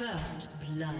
First blood.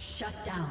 Shut down.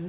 Blue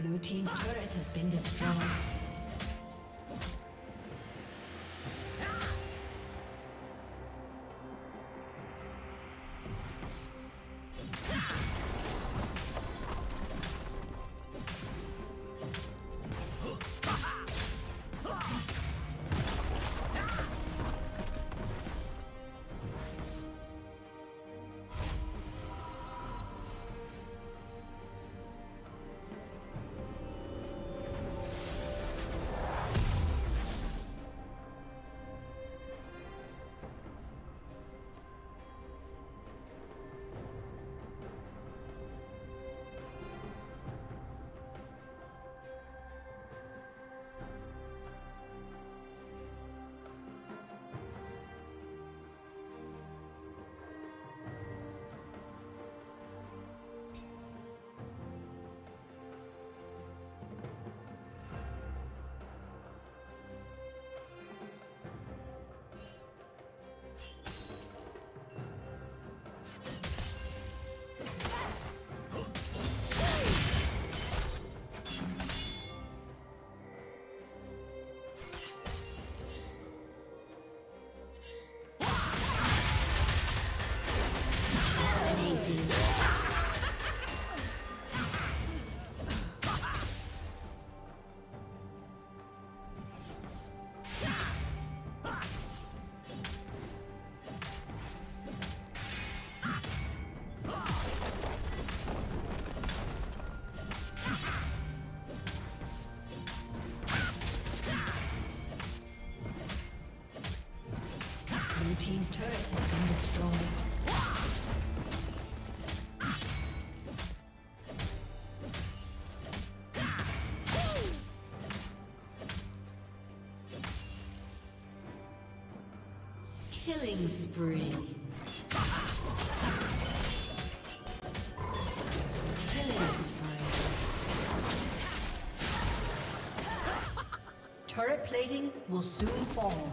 Blue team's turret has been destroyed. Team's turret has been destroyed. Killing spree. Killing spree. Turret plating will soon fall.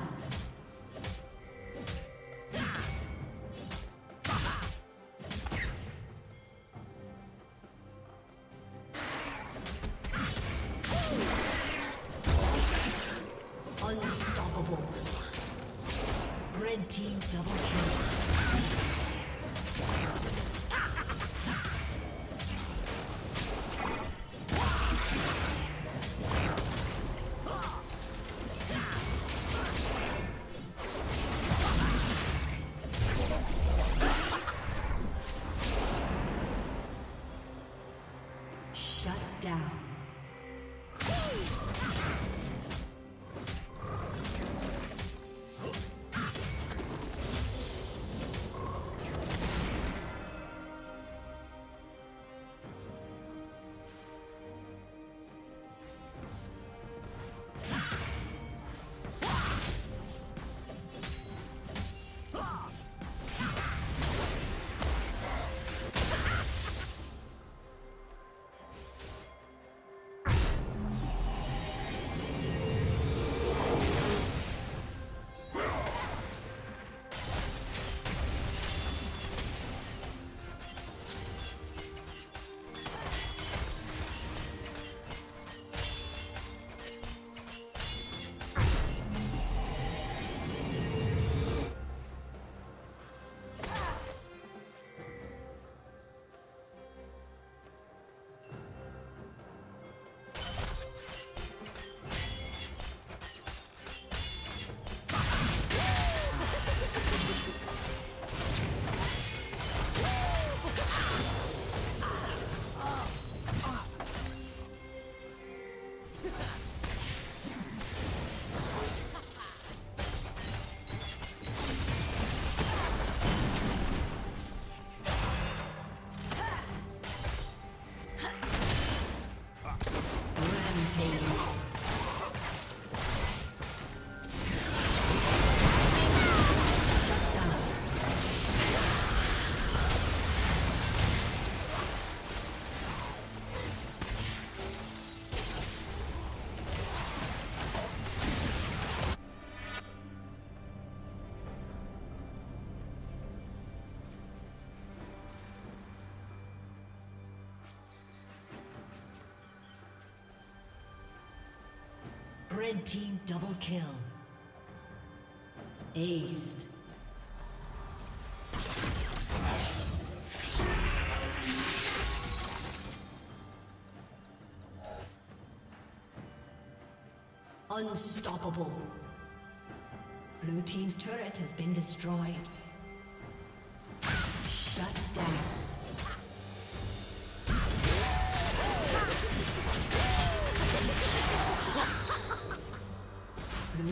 down. Red team double kill. Aced. Unstoppable. Blue team's turret has been destroyed. Shut down. Blue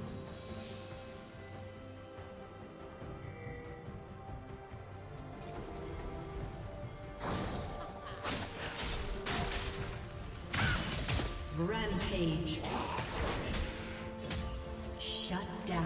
Rampage. Shut down.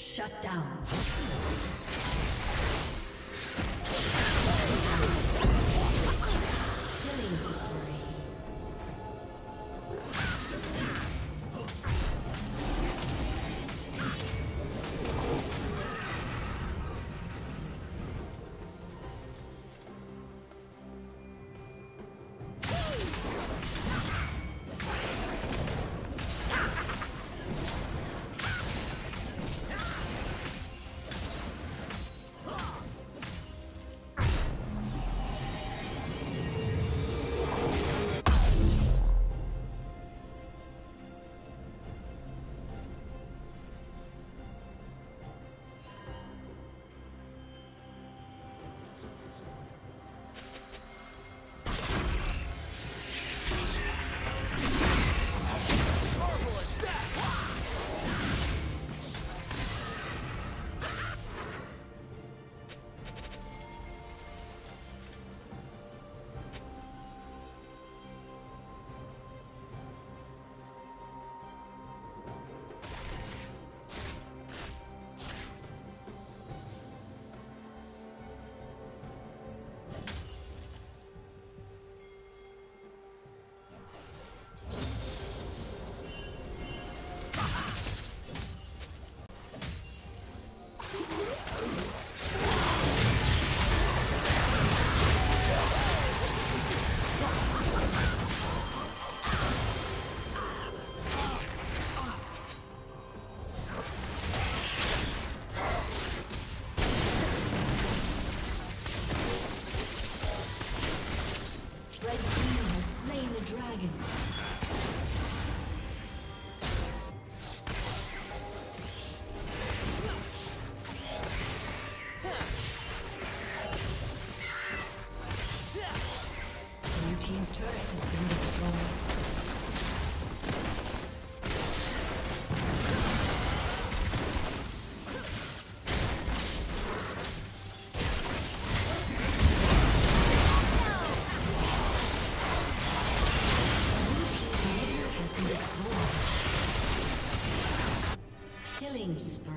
Shut down. Killing spree.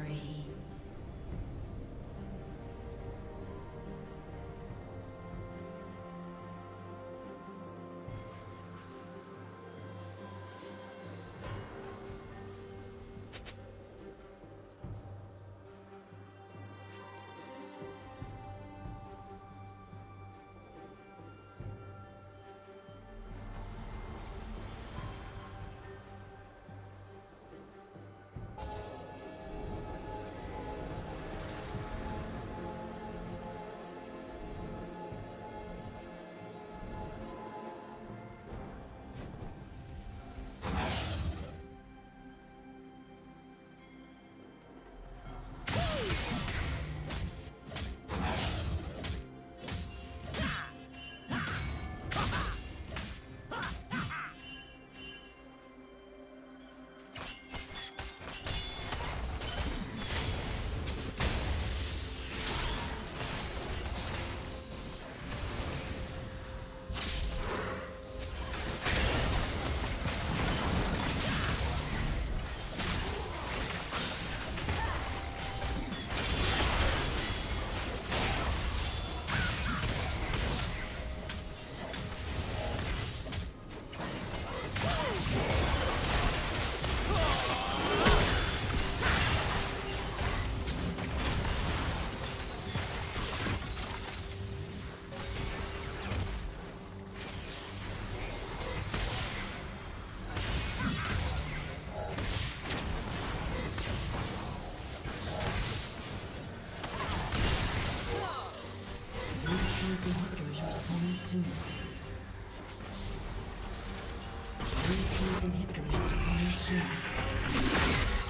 Blue team's inhibitor is responding soon.